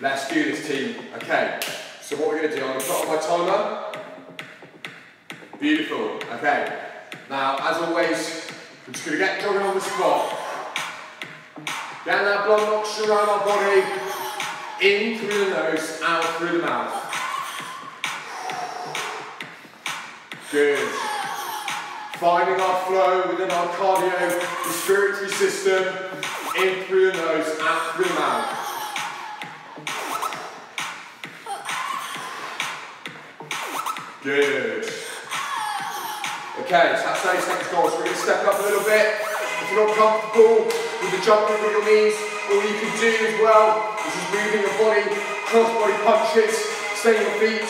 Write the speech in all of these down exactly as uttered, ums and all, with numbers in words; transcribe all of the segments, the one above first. Let's do this, team. Okay, so what we're going to do, I'm going to put on my timer. Beautiful. Okay, now as always, we're just going to get jogging on the spot. Down that blood knocks around our body, in through the nose, out through the mouth. Good. Finding our flow within our cardio respiratory system, in through the nose, out through the mouth. Good. Okay, so that's thirty seconds gone, so we're going to step up a little bit. If you're not comfortable with the jumping with your knees, all you can do as well is just moving your body, cross body punches, stay on your feet,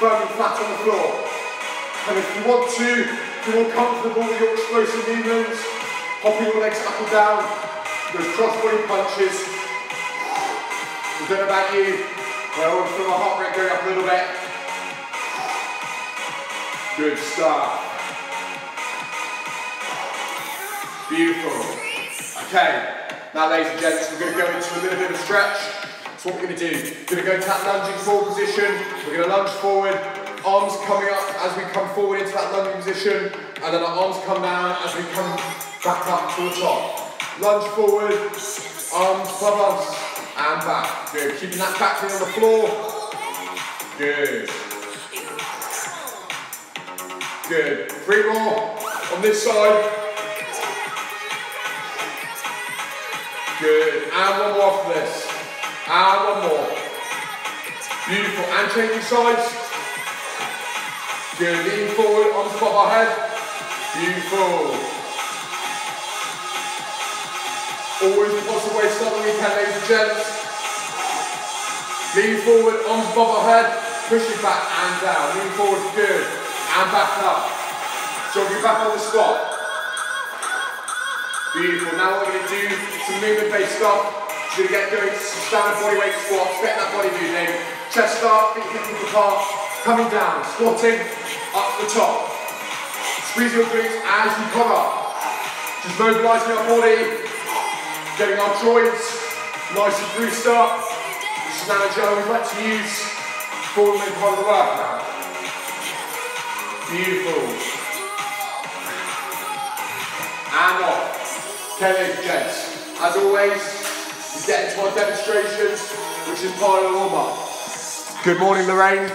firm and flat on the floor. And if you want to, if you're more comfortable with your explosive movements, hopping your legs up and down, those cross body punches. I don't know about you, but I always feel my heart rate going up a little bit. Good start. Beautiful. Okay, now ladies and gents, we're going to go into a little bit of a stretch. That's what we're going to do. We're going to go into that lunging forward position. We're going to lunge forward, arms coming up as we come forward into that lunging position, and then our arms come down as we come back up to the top. Lunge forward, arms above us, and back. Good, keeping that back knee on the floor. Good. Good. Three more on this side. Good. And one more after this. And one more. Beautiful. And changing sides. Good. Leaning forward on the top of our head. Beautiful. Always the possible way to start the weekend, ladies and gents. Leaning forward on the top of our head. Pushing back and down. Leaning forward. Good. And back up. So we'll be back on the spot. Beautiful. Now what we're going to do is some movement-based stuff. We're going to get going to standard bodyweight squats. Get that body moving. Chest up, feet hip apart. Coming down, squatting, up to the top. Squeeze your glutes as you come up. Just mobilising our body, getting our joints nice and bruised up. This is an analogy I always like to use for the main part of the workout. Beautiful. And off. Okay, ladies and gents. As always, we get into our demonstrations, which is part of the warm-up. Good morning, Lorraine.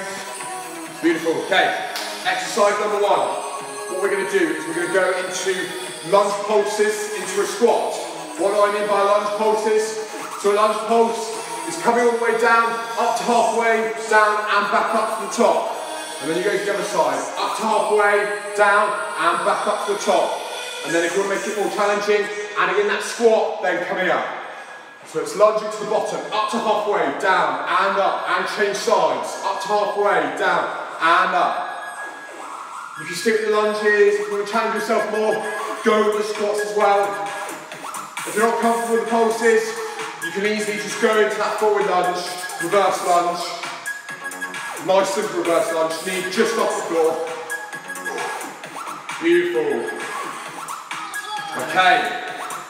Beautiful. Okay. Exercise number one. What we're going to do is we're going to go into lunge pulses into a squat. What do I mean by lunge pulses? So a lunge pulse is coming all the way down, up to halfway, down, and back up to the top. And then you go to the other side, up to halfway, down, and back up to the top. And then if you want to make it more challenging, adding in that squat, then coming up. So it's lunging to the bottom, up to halfway, down, and up, and change sides, up to halfway, down, and up. You can stick with the lunges. If you want to challenge yourself more, go with the squats as well. If you're not comfortable with the pulses, you can easily just go into that forward lunge, reverse lunge. Nice simple reverse lunge, knee just off the floor. Beautiful. Okay,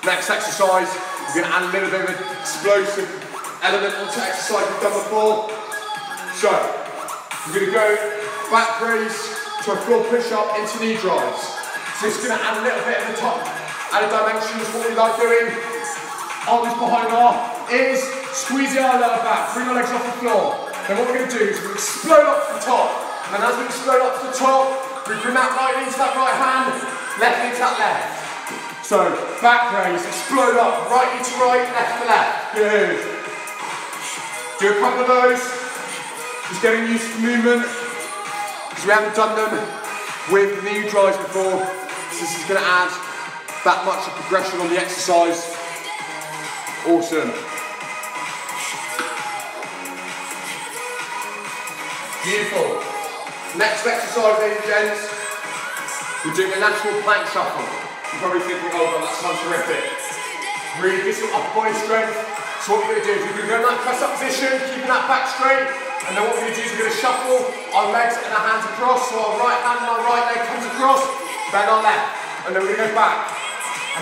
next exercise, we're going to add a little bit of an explosive element onto exercise we've done before. So, we're going to go back raise to a floor push up into knee drives. So it's going to add a little bit of the top, add a dimension is what we like doing. Arms behind our ears, squeezing our lower back, bring our legs off the floor. Then what we're going to do is we're going to explode up to the top. And as we explode up to the top, we bring that right into that right hand, left into that left. So, back raise, explode up, right into right, left to left. Good. Do a couple of those. Just getting used to the movement, because we haven't done them with the knee drives before. So this is going to add that much of progression on the exercise. Awesome. Beautiful. Next exercise, ladies and gents, we're doing a lateral plank shuffle. You're probably thinking, oh, that sounds terrific. Really get some upper body strength. So what we're going to do is we're going to go in that press up position, keeping that back straight, and then what we're going to do is we're going to shuffle our legs and our hands across, so our right hand and our right leg comes across, then our left, and then we're going to go back,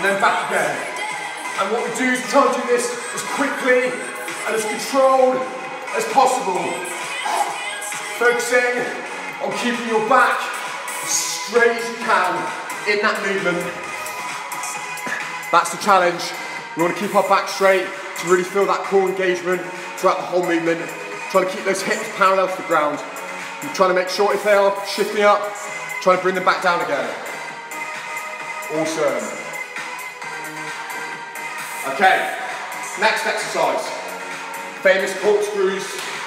and then back again. And what we do is we try to do this as quickly and as controlled as possible. Focusing on keeping your back straight as you can in that movement. That's the challenge. We want to keep our back straight to really feel that core engagement throughout the whole movement. Trying to keep those hips parallel to the ground. You're trying to make sure if they are shifting up, trying to bring them back down again. Awesome. Okay, next exercise. Famous corkscrews.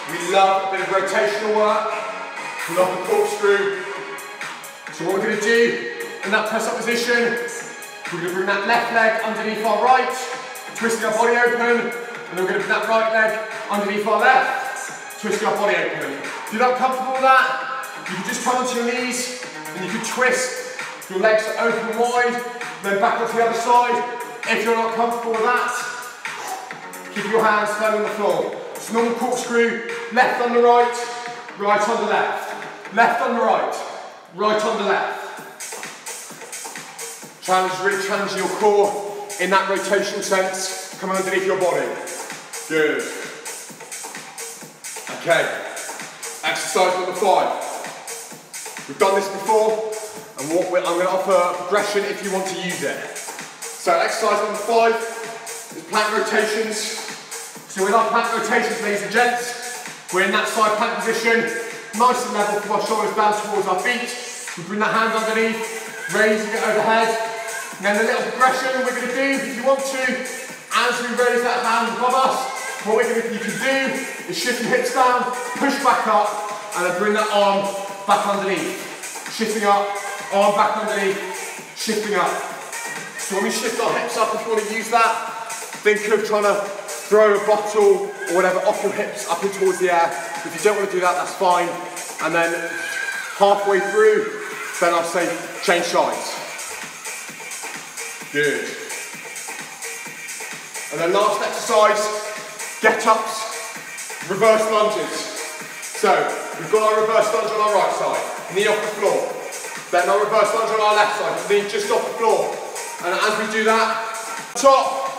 We love a bit of rotational work. We love a corkscrew. So what we're going to do in that press-up position, we're going to bring that left leg underneath our right, twisting our body open, and then we're going to bring that right leg underneath our left, twisting our body open. If you're not comfortable with that, you can just come onto your knees and you can twist your legs open and wide, then back onto the other side. If you're not comfortable with that, keep your hands firm on the floor. It's normal corkscrew, left under right, right under left, left under right. Right on the left. Challenge, really challenging your core in that rotational sense, coming underneath your body. Good. Okay, exercise number five. We've done this before, and what we're, I'm going to offer progression if you want to use it. So exercise number five is plank rotations. So with our plank rotations, ladies and gents, we're in that side plank position, nice and level from our shoulders down towards our feet. We bring the hand underneath, raising it overhead. And then the little progression we're going to do, if you want to, as we raise that hand above us, what we're going to, you can do is shift your hips down, push back up, and then bring that arm back underneath. Shifting up, arm back underneath, shifting up. So when we shift our hips up, if you want to use that, think of trying to throw a bottle or whatever off your hips up and towards the air. If you don't want to do that, that's fine. And then halfway through, then I'll say change sides. Good. And then last exercise, get-ups, reverse lunges. So we've got our reverse lunge on our right side, knee off the floor. Then our reverse lunge on our left side, knee just off the floor. And as we do that, top.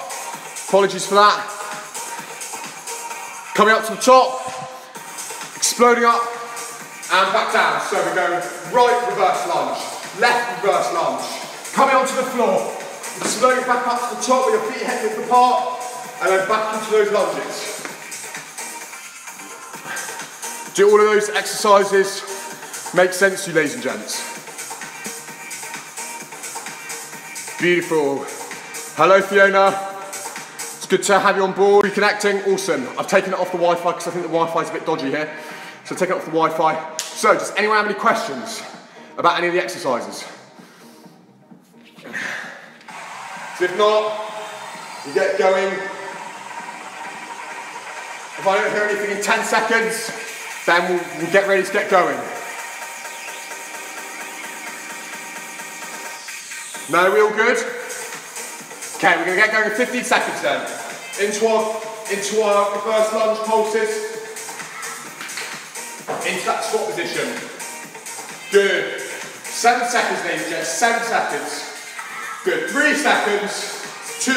Apologies for that. Coming up to the top, exploding up, and back down. So we're going right reverse lunge, left reverse lunge, coming onto the floor, slowly back up to the top with your feet head width apart, and then back into those lunges. Do all of those exercises make sense to you, ladies and gents? Beautiful. Hello, Fiona. It's good to have you on board. Reconnecting, awesome. I've taken it off the Wi-Fi because I think the Wi-Fi is a bit dodgy here. So take it off the Wi-Fi. So, does anyone have any questions about any of the exercises? So if not, you get going. If I don't hear anything in ten seconds, then we'll, we'll get ready to get going. No, we all good? Okay, we're gonna get going in fifteen seconds then. Into our, into our reverse lunge pulses. Into that squat position. Good. Seven seconds, ladies and gents. Seven seconds. Good. Three seconds. Two.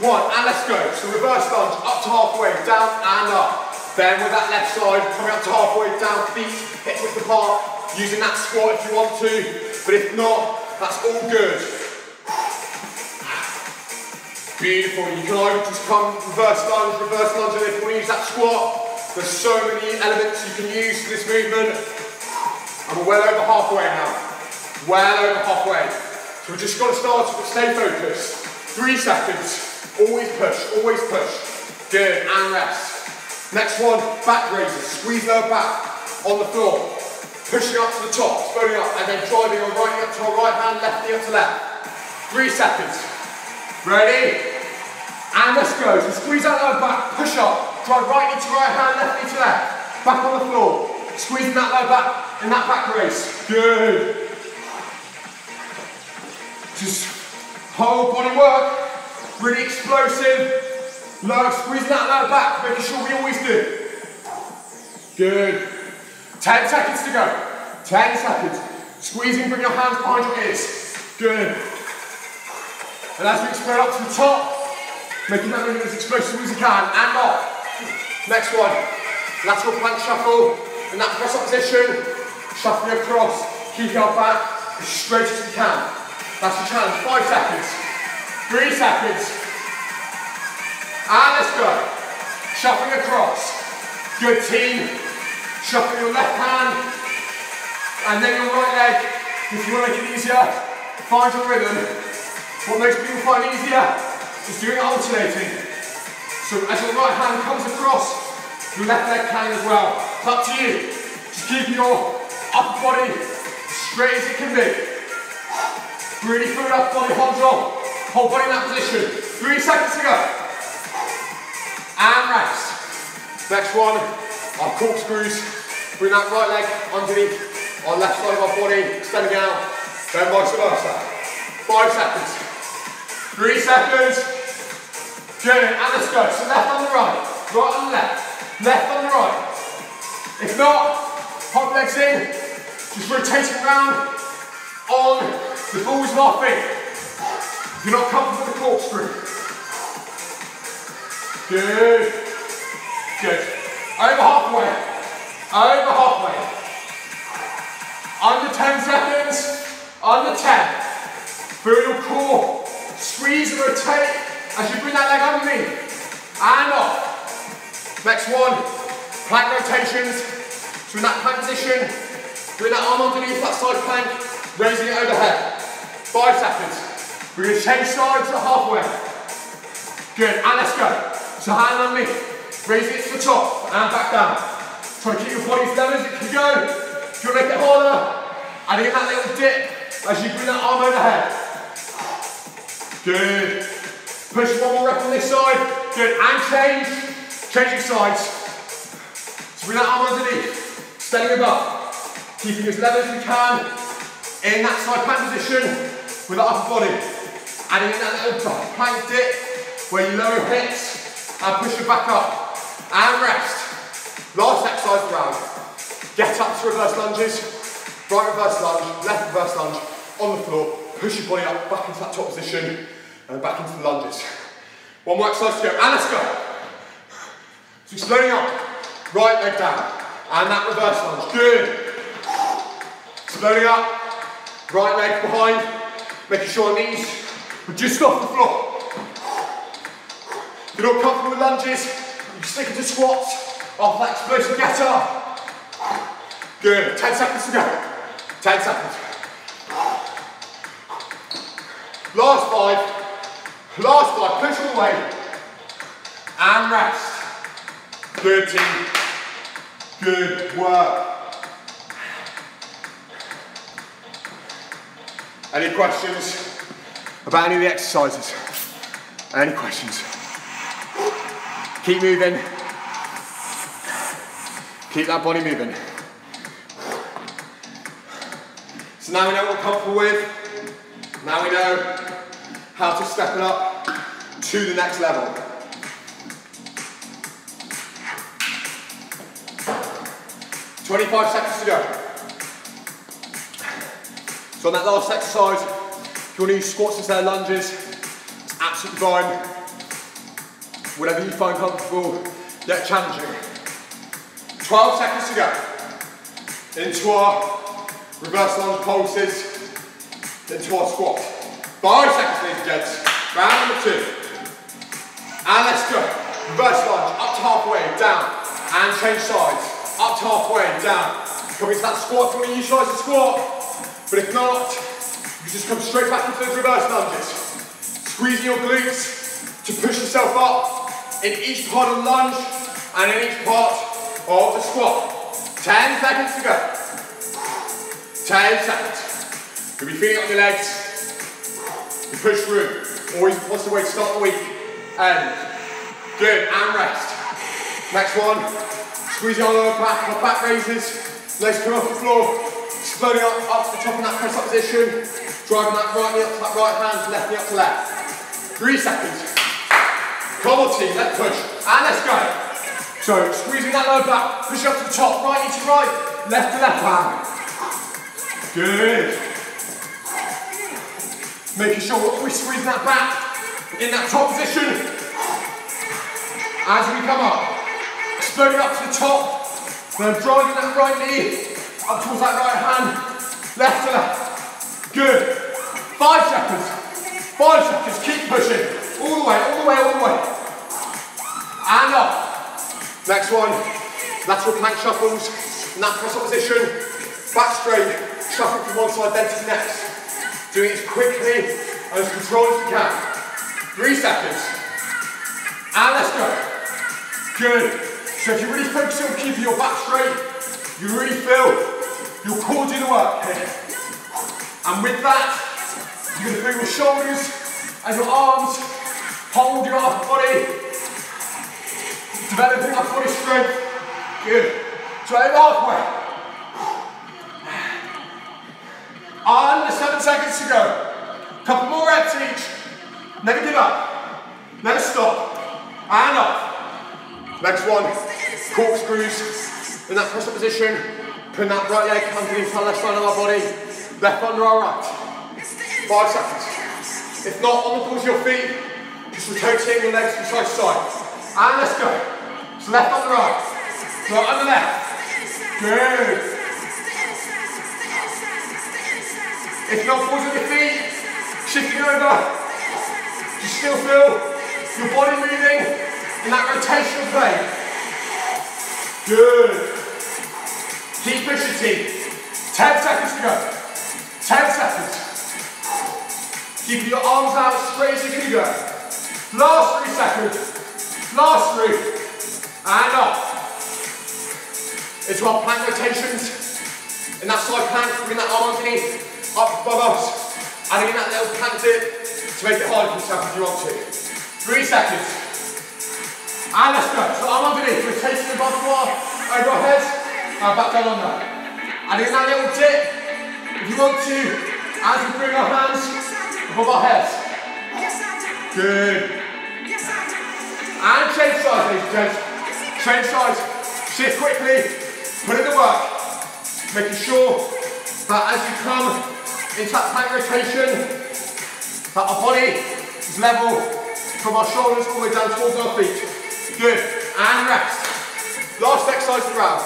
One. And let's go. So reverse lunge, up to halfway, down and up. Then with that left side, coming up to halfway, down, feet, hip width apart, using that squat if you want to. But if not, that's all good. Beautiful. You can either just come reverse lunge, reverse lunge, and if you want to use that squat. There's so many elements you can use for this movement. And we're well over halfway now. Well over halfway. So we've just got to start, but stay focused. Three seconds. Always push, always push. Good, and rest. Next one, back raises. Squeeze lower back on the floor. Pushing up to the top, exploding up, and then driving your right knee up to our right hand, left knee up to left. Three seconds. Ready? And let's go. So squeeze that lower back, push up. Drive right knee to right hand, left knee to left. Back on the floor. Squeezing that low back in that back raise. Good. Just whole body work. Really explosive. Low, squeezing that low back, making sure we always do. Good. Ten seconds to go. Ten seconds. Squeezing, bring your hands behind your ears. Good. And as we explode up to the top, making that movement as explosive as you can, and off. Next one, Lateral plank shuffle, in that press up position, shuffle across, keep your back as straight as you can. That's the challenge, five seconds, three seconds, and let's go. Shuffling across, good team, shuffle your left hand, and then your right leg. If you want to make it easier, find your rhythm. What makes people find it easier is doing alternating. So as your right hand comes across, your left leg can as well. It's up to you. Just keep your upper body straight as it can be. Really feel that body hold on. Whole body in that position. Three seconds to go. And rest. Next one, our corkscrews. Bring that right leg underneath our left side of our body, extending out. Then vice versa. Five seconds. Three seconds. Good. And let's go. So left on the right, right on the left. Left on the right. If not, hop legs in, just rotating round on the balls of our feet. If you're not comfortable with the corkscrew. Good. Good. Over halfway. Over halfway. Under ten seconds. Under ten. Feel your core. Squeeze and rotate as you bring that leg underneath. And off. Next one, plank rotations. So in that plank position, bring that arm underneath that side plank, raising it overhead. Five seconds. We're going to change sides to halfway. Good, and let's go. So hand underneath, raising it to the top, and back down. Try to keep your body as level as it can go. If you want to make it harder, adding in that little dip as you bring that arm overhead. Good. Push one more rep on this side. Good, and change. Changing sides. So bring that arm underneath, standing above, keeping as level as you can in that side plank position with the upper body. Adding in that little plank dip where you lower your hips and push your back up. And rest. Last exercise round. Get up to reverse lunges. Right reverse lunge, left reverse lunge on the floor. Push your body up back into that top position and back into the lunges. One more exercise to go. And let's go. So slowing up, right leg down, and that reverse lunge, good. Slowing up, right leg behind, making sure our knees are just off the floor. If you're not comfortable with lunges, you can stick into squats, off that explosive get up. Good, ten seconds to go, ten seconds. Last five, last five, push all the way, and rest. Good team. Good work. Any questions about any of the exercises? Any questions? Keep moving. Keep that body moving. So now we know what we're comfortable with. Now we know how to step it up to the next level. twenty-five seconds to go. So on that last exercise, if you want to use squats instead of lunges, it's absolutely fine. Whatever you find comfortable, yet challenging. twelve seconds to go. Into our reverse lunge pulses, into our squat. Five seconds, ladies and gents. Round number two. And let's go. Reverse lunge, up to halfway, down, and change sides. Up to halfway, down. Come into that squat if you want to utilise the squat. But if not, you just come straight back into those reverse lunges. Squeezing your glutes to push yourself up in each part of the lunge and in each part of the squat. ten seconds to go. ten seconds. You'll be feeling it on your legs. You push through. Always a positive way to start the week. And good, and rest. Next one. Squeeze your lower back, our back raises, legs come off the floor, slowly up, up to the top in that press up position, driving that right knee up to that right hand, left knee up to left. Three seconds. Come on team, let's push, and let's go. So squeezing that lower back, push up to the top, right knee to right, left to left hand. Good. Making sure we're always squeezing that back in that top position as we come up. Slowly up to the top, Now driving that right knee up towards that right hand. Left to left. Good. Five seconds. Five seconds. Keep pushing. All the way, all the way, all the way. And up. Next one. Lateral plank shuffles. Nap cross opposition. Back straight. Shuffle from one side, then to the next. Doing it as quickly and as controlled as we can. Three seconds. And let's go. Good. So if you really focus on keeping your back straight, you really feel your core do the work here. And with that, you're going to feel your shoulders and your arms, hold your upper body, develop your upper body strength. Good. Drive halfway. And seven seconds to go. Couple more reps each. Never give up. Never stop. And up. Next one. Corkscrews. In that press up position. Putting that right leg underneath our left side of our body. Left under our right. Five seconds. If not, on the balls of your feet, just rotating your legs from side to side. And let's go. So left under right. Right under left. Good. If not, balls on your feet. Shifting over. You still feel your body moving in that rotational plane. Good. Keep pushing, team. Ten seconds to go. Ten seconds. Keep your arms out straight as you can go. Last three seconds. Last three. And up. Into our plank rotations. In that side plank, bring that arm underneath, up above us. And again, that little plank dip to make it hard for yourself if you want to. Three seconds. And let's go. So arm underneath, we're tasting the bottom floor over our heads, and back down on that. And in that little dip, if you want to, as we bring our hands above our heads. Good. And change sides, ladies and gents. Change sides. Shift quickly. Put in the work. Making sure that as you come into that plank rotation, that our body is level. From our shoulders all the way down towards our feet. Good. And rest. Last exercise of the round.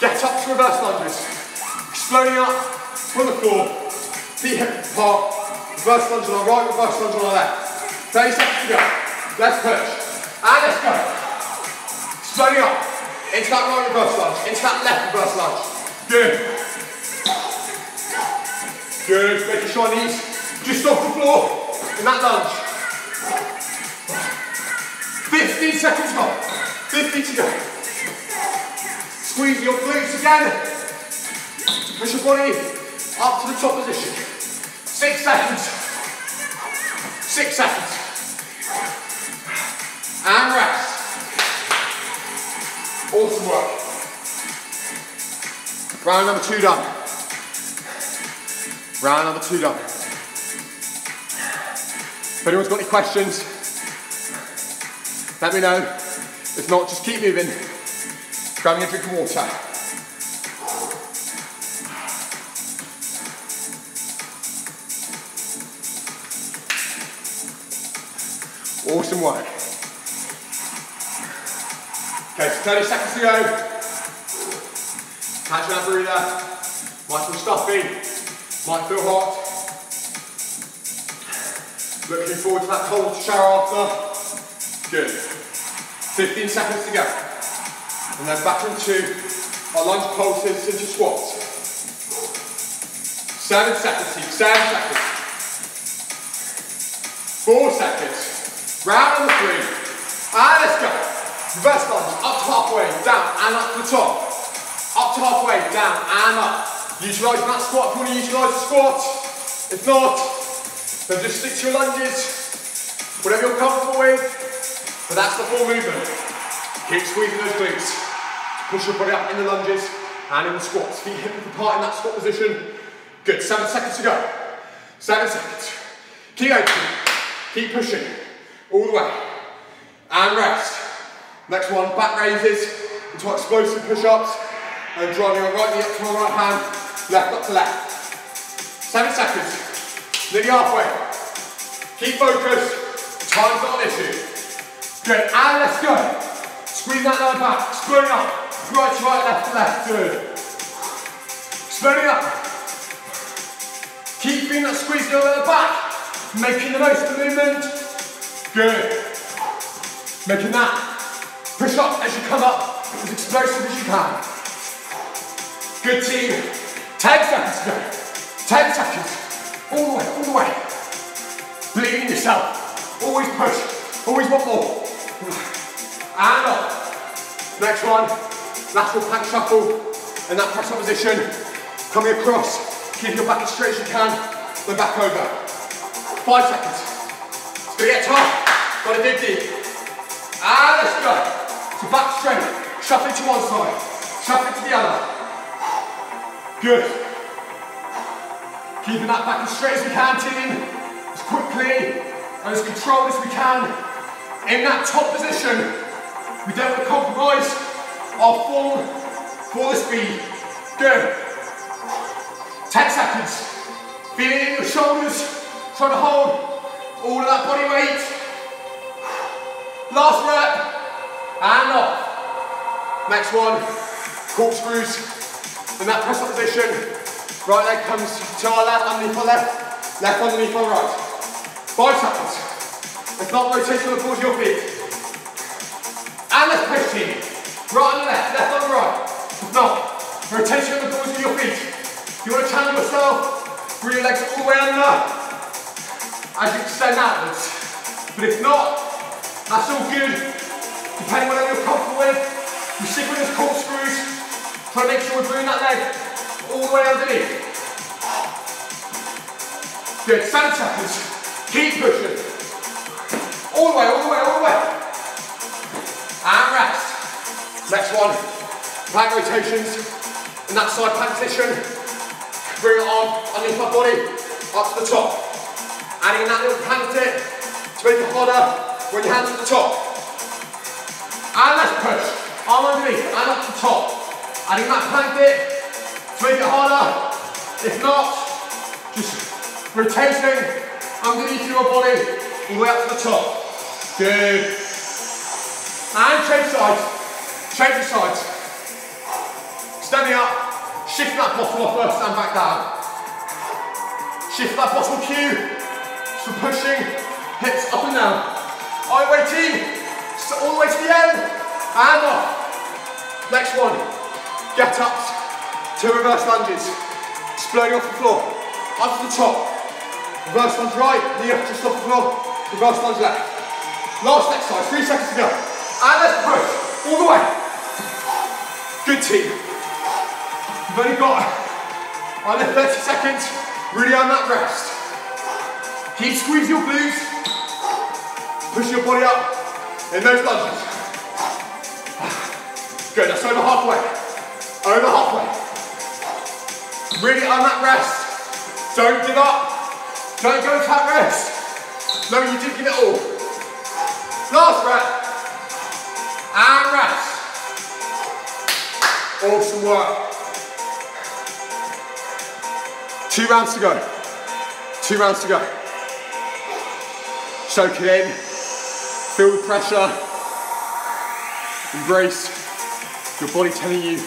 Get up to reverse lunges. Slowly up from the floor. Feet hip apart. Reverse lunge on our right, reverse lunge on our left. thirty seconds to go. Let's push. And let's go. Slowly up. Into that right reverse lunge. Into that left reverse lunge. Good. Good. Making sure our knees just off the floor in that lunge. fifteen seconds gone. fifteen to go. Squeeze your glutes again. Push your body up to the top position. Six seconds. Six seconds. And rest. Awesome work. Round number two done. Round number two done. If anyone's got any questions, let me know. If not, just keep moving. Grabbing a drink of water. Awesome work. Okay, so thirty seconds to go. Catch that breather. Might feel stuffy. Might feel hot. Looking forward to that cold shower after. Good. fifteen seconds to go. And then back into our lunge pulses into squats. Seven seconds, each. Seven seconds. Four seconds. Round number three. And let's go. Reverse lunge, up to halfway, down and up to the top. Up to halfway, down and up. Utilising that squat if you want to utilise the squat. If not, then just stick to your lunges. Whatever you're comfortable with. But that's the full movement. Keep squeezing those glutes. Push your body up in the lunges and in the squats. Feet hip apart in that squat position. Good, seven seconds to go. Seven seconds. Keep opening. Keep pushing. All the way. And rest. Next one, back raises into our explosive push-ups. And driving our right knee up to our right hand. Left up to left. Seven seconds. Nearly halfway. Keep focused. Time's not an issue. Good, and let's go. Squeeze that lower back, square up. Right to right, left to left, good. Slowly up. Keep feeling that squeeze down at the back. Making the most of the movement. Good. Making that. Push up as you come up, as explosive as you can. Good team. ten seconds to go. ten seconds. All the way, all the way. Believe in yourself. Always push. Always want more. And up. Next one. Lateral plank shuffle. And that press up position. Coming across. Keep your back as straight as you can. Then back over. Five seconds. It's going to get tough. Got to dig deep. And let's go. So back straight. Shuffle to one side. Shuffle to the other. Good. Keeping that back as straight as we can, team. As quickly and as controlled as we can. In that top position, we don't want to compromise our form for the speed. Good. ten seconds. Feeling it in your shoulders. Trying to hold all of that body weight. Last rep. And off. Next one. Corkscrews. In that press up position. Right leg comes to our left, underneath our left. Left underneath our right. Five seconds. If not, rotate to the forward of your feet. And let's push here. Right and left, left and right. If not, rotation to the forward of your feet. You want to channel yourself, bring your legs all the way under as you extend outwards. But if not, that's all good. Depending on what you're comfortable with, you stick with those corkscrews. Try to make sure we're bringing that leg all the way underneath. Good, seven seconds. Keep pushing. All the way, all the way, all the way. And rest. Next one. Plank rotations. In that side plank position. Bring your arm underneath my body. Up to the top. Adding that little plank dip to make it harder. Bring your hands to the top. And let's push. Arm underneath and up to the top. Adding that plank dip to make it harder. If not, just rotating underneath your body. All the way up to the top. Good. And change sides. Change the sides. Standing up. Shift that bottle off first, stand back down. Shift that bottle cue. So pushing. Hips up and down. All the way, team. So all the way to the end. And off. Next one. Get ups. Two reverse lunges. Exploding off the floor. Up to the top. Reverse lunge right. Knee up just off the floor. Reverse lunge left. Last exercise, three seconds to go. And let's push, all the way. Good team. You've only got under thirty seconds, really on that rest. Keep squeezing your glutes, push your body up in those lunges. Good, that's over halfway, over halfway. Really on that rest, don't give up, don't go into that rest. No, you did give it all. Last rep, and rest. Awesome work. Two rounds to go, two rounds to go. Soak it in, feel the pressure, embrace your body telling you,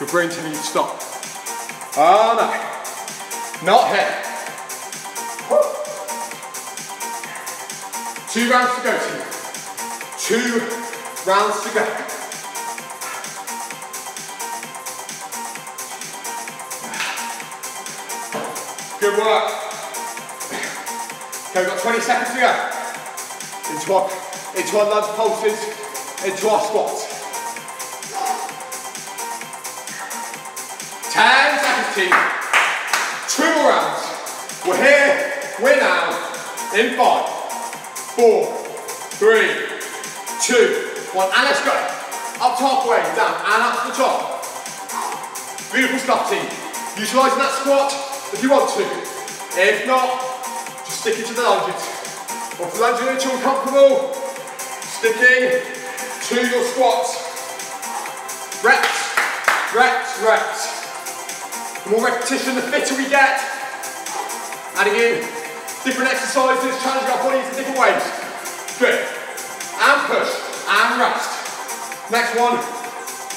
your brain telling you to stop. Oh no, not here. Two rounds to go, team. Two rounds to go. Good work. Okay, we've got twenty seconds to go. Into our, into our lunge pulses, into our squats. ten seconds, team. Two more rounds. We're here, we're now, in five, four, three, two, one, and let's go. Up to halfway, down, and up to the top. Beautiful stuff, team. Utilising that squat if you want to. If not, just stick it to the lunges. Or if the lunges are too uncomfortable, sticking to your squats. Reps, reps, reps. The more repetition, the fitter we get. Adding in different exercises, challenging our bodies in different ways. Good. And push, and rest. Next one,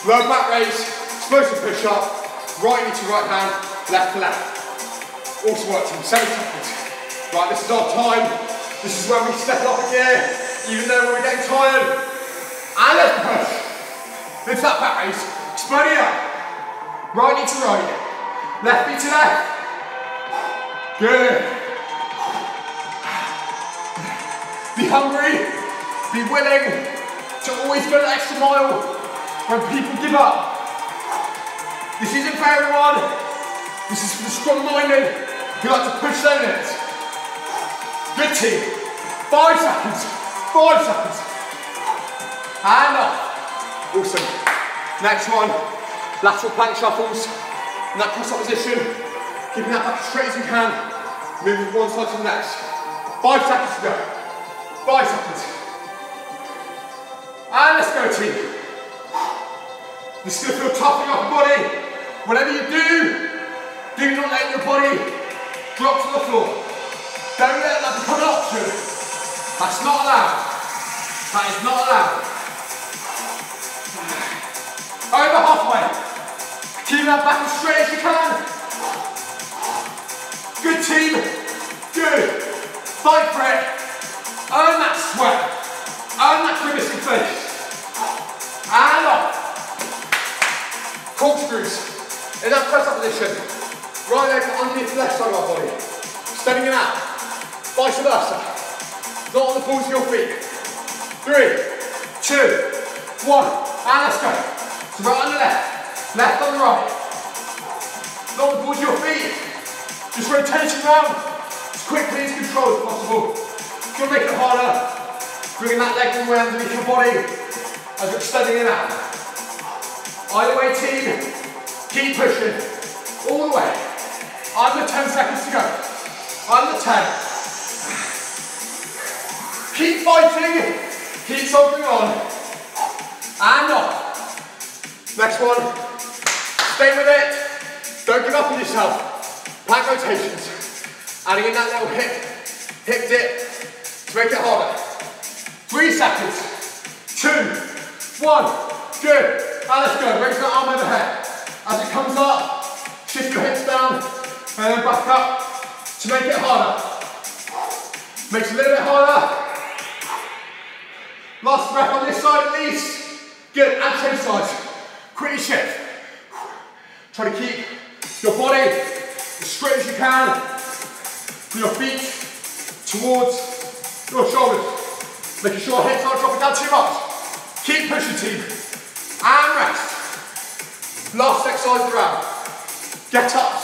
Row back raise, explosive push up, right knee to right hand, left to left. Also works in seventy seconds. Right, this is our time. This is where we step up again, even though we're getting tired. And let's push. Lift that back raise, explode it up. Right knee to right, left knee to left. Good. Be hungry, be willing to always go the extra mile when people give up. This isn't for everyone. This is for the strong-minded who like to push their limits. Good team. Five seconds. Five seconds. And up. Awesome. Next one. Lateral plank shuffles. In that cross-up position. Keeping that back as straight as you can. Moving one side to the next. Five seconds to go. Five seconds. And let's go, team. This is going to feel tough in your upper body. Whatever you do, do not let your body drop to the floor. Don't let that become an option. That's not allowed. That is not allowed. Over halfway. Keep that back as straight as you can. Good team. Good. Fight for it. Earn that sweat. Earn that grimace and face. And up. Corkscrews. In that press up position. Right leg underneath the left side of our body. Stepping it out. Vice versa. Not on the balls of your feet. Three, two, one. And let's go. So right on the left. Left on the right. Not on the balls of your feet. Just rotation round as quickly and as controlled as possible. If you're making it harder, bringing that leg all the way underneath your body as you're extending it out. Either way, team, keep pushing, all the way. Under ten seconds to go, under ten. Keep fighting, keep soldiering on, and off. Next one, stay with it, don't give up on yourself. Plank rotations, adding in that little hip, hip dip to make it harder. Three seconds, two, one, good. And let's go, raise that arm overhead. As it comes up, shift your hips down, and then back up to make it harder. Makes it a little bit harder. Last rep on this side at least. Good, and change sides. Quickly shift. Try to keep your body as straight as you can, from your feet towards your shoulders. Making sure your hips aren't dropping down too much. Keep pushing, team. And rest. Last exercise of the round. Get up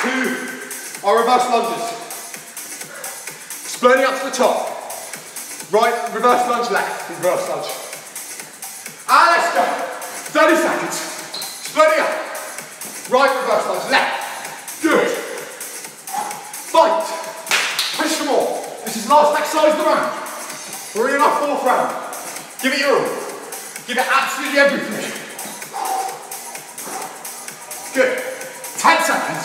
to our reverse lunges. Exploding up to the top. Right, reverse lunge, left, reverse lunge. And let's go. thirty seconds. Exploding up. Right, reverse lunge, left. Good. Fight. Push for more. This is last exercise of the round. We're in our fourth round. Give it your all. Give it absolutely everything. Good. Ten seconds.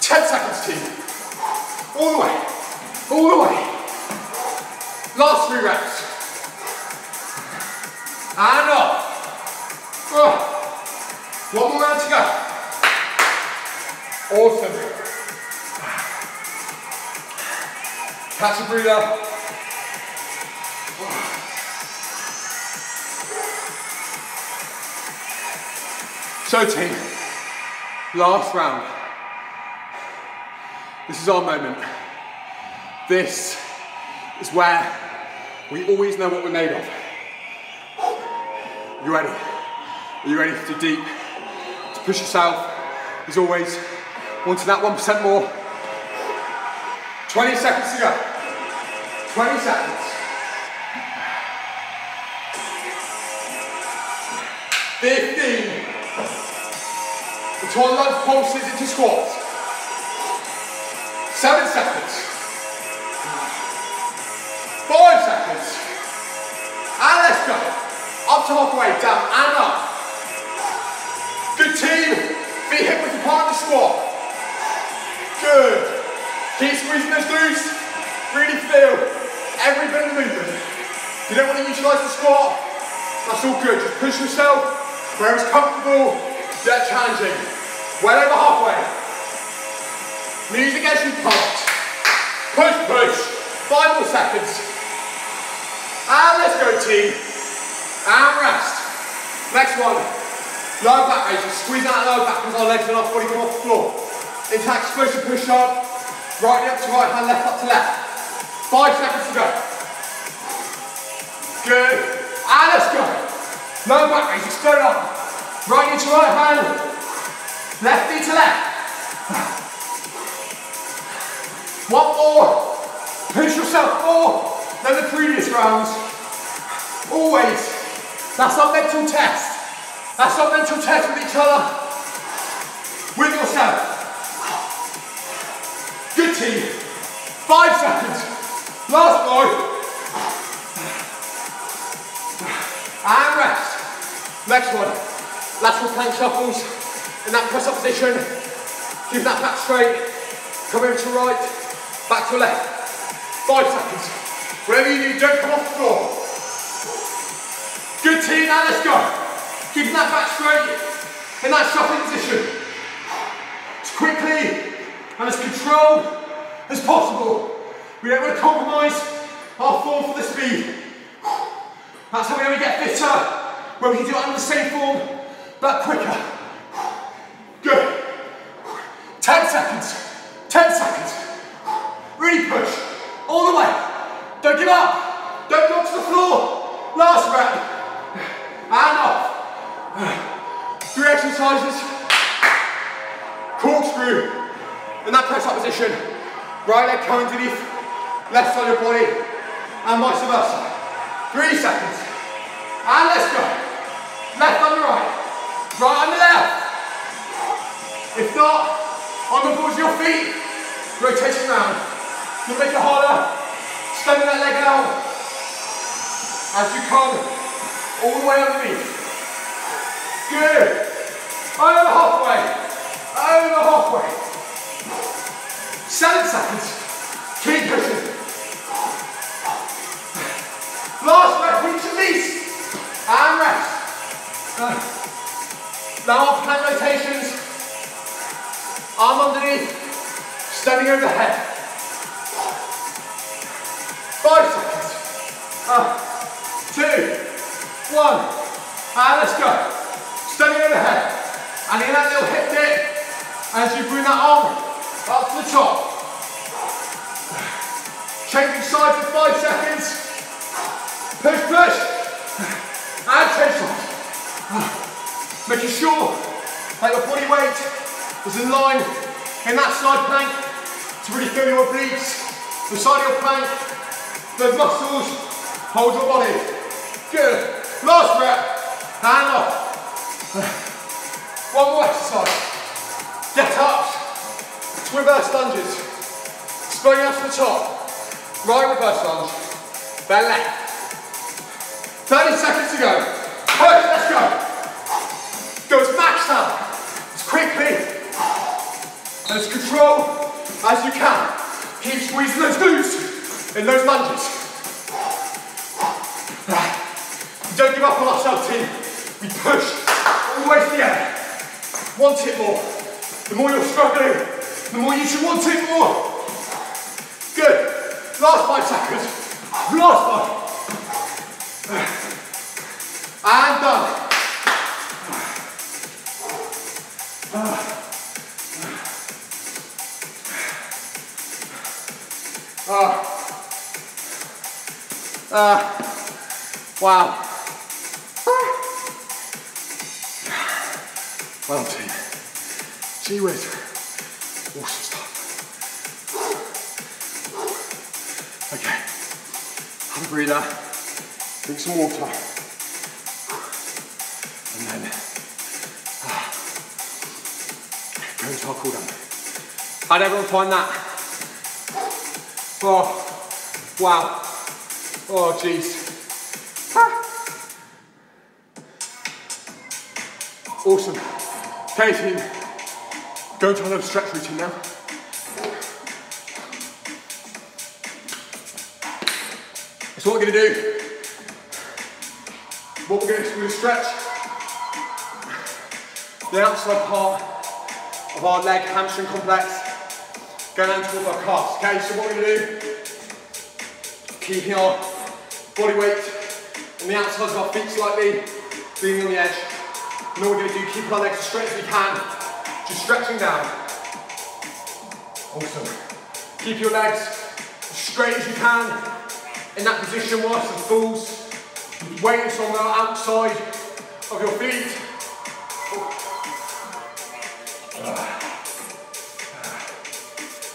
Ten seconds, team. All the way. All the way. Last three reps. And up. Oh. One more round to go. Awesome. Catch a breather. So team, last round. This is our moment. This is where we always know what we're made of. Are you ready? Are you ready to deep, to push yourself? As always, wanting that one percent more. twenty seconds to go. twenty seconds. fifteen. Torn lunge pulses into squats. Seven seconds. Five seconds. And let's go. Up to halfway, down and up. Good team. Feet hip width apart in the squat. Good. Keep squeezing those glutes. Really feel every bit of movement. If you don't want to utilise the squat, that's it's all good. Just push yourself where it's comfortable, get challenging. Well over halfway. Knees against you, pumped. Push, push. Five more seconds. And let's go, team. And rest. Next one. Lower back raises. Squeeze out lower back because our legs and our body come off the floor. Into explosive push up. Right knee up to right hand, left up to left. Five seconds to go. Good. And let's go. Lower back raises. Stir it up. Right knee to right hand. Left knee to left. One more, push yourself more than the previous rounds. Always. That's our mental test. That's our mental test with each other, with yourself. Good team. Five seconds. Last boy. And rest. Next one. Lateral plank shuffles in that press up position. Keep that back straight. Come over to right. Back to left. Five seconds. Wherever you need, don't come off the floor. Good team, now let's go. Keeping that back straight in that shuffling position. As quickly and as controlled as possible. We don't want to compromise our form for the speed. That's how we only get fitter, where we can do it under the same form, but quicker. Good. Ten seconds. Ten seconds. Really push, all the way. Don't give up, don't go to the floor. Last rep, and off. Three exercises. Corkscrew, in that press up position. Right leg coming to the left side of your body, and vice versa. Three seconds, and let's go. Left on the right, right on the left. If not, on the balls of your feet, rotation round. You'll make it harder, standing that leg out as you come all the way underneath. Good. Over halfway. Over halfway. Seven seconds. Keep pushing. Last rep, reach at least. And rest. Now our plank rotations. Arm underneath. Standing over the head. Five seconds. Uh, two, one, and let's go. Standing overhead. And in that little hip dip, as you bring that arm up to the top. Changing sides for five seconds. Push, push. And change sides. Making sure that your body weight is in line in that side plank to really feel your obliques, the side of your plank. The muscles hold your body. Good. Last rep. And off. One more exercise. Get up. It's reverse lunges. Spring up to the top. Right reverse lunge. Then left. thirty seconds to go. Push. Let's go. Go as max out. As quickly and as controlled as you can. Keep squeezing those glutes. In those lunges. Right. We don't give up on ourselves, team. We push all the way to the end. Want it more. The more you're struggling, the more you should want it more. Good. Last five seconds. Last one. And done. Ah. Uh. Uh, wow. Well team. Gee whiz. Awesome stuff. Okay. Have a breather. Drink some water. And then uh, go into our cool down. How'd everyone find that? Oh, wow. Oh, jeez. Ah. Awesome. Okay, team. Go to another stretch routine now. So what we're going to do What we're going to do is stretch the outside part of our leg hamstring complex, going down towards our calves. Okay, so what we're going to do, keeping our body weight on the outside of our feet slightly, being on the edge. And all we're going to do, keep our legs as straight as we can, just stretching down. Awesome. Keep your legs as straight as you can in that position whilst the falls. Weights on the outside of your feet.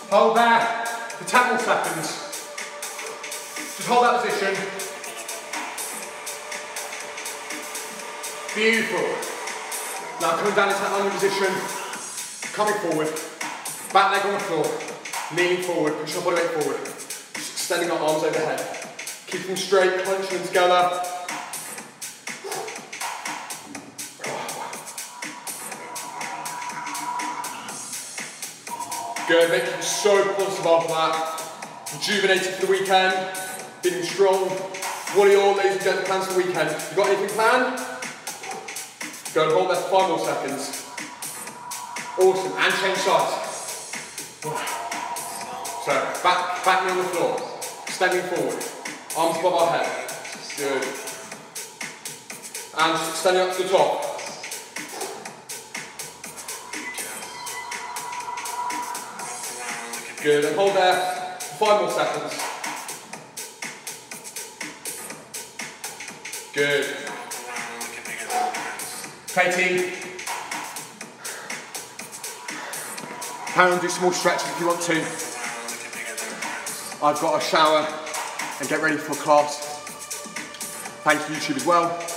Hold there for ten more seconds. Just hold that position. Beautiful. Now coming down into that landing position. Coming forward. Back leg on the floor. Leaning forward. Push your body weight forward. Just extending our arms overhead. Keep them straight. Clenching them together. Good, making you so positive after that. Rejuvenated for the weekend, feeling strong. What are your ladies and gentlemen plans for the weekend? You got anything planned? Go and hold there for five more seconds. Awesome, and change sides. So, back, back knee on the floor, extending forward, arms above our head. Good. And just extending up to the top. Good, and hold there for five more seconds. Good. Katie. Carry on, do some more stretches if you want to. I've got a shower and get ready for class. Thank you, YouTube, as well.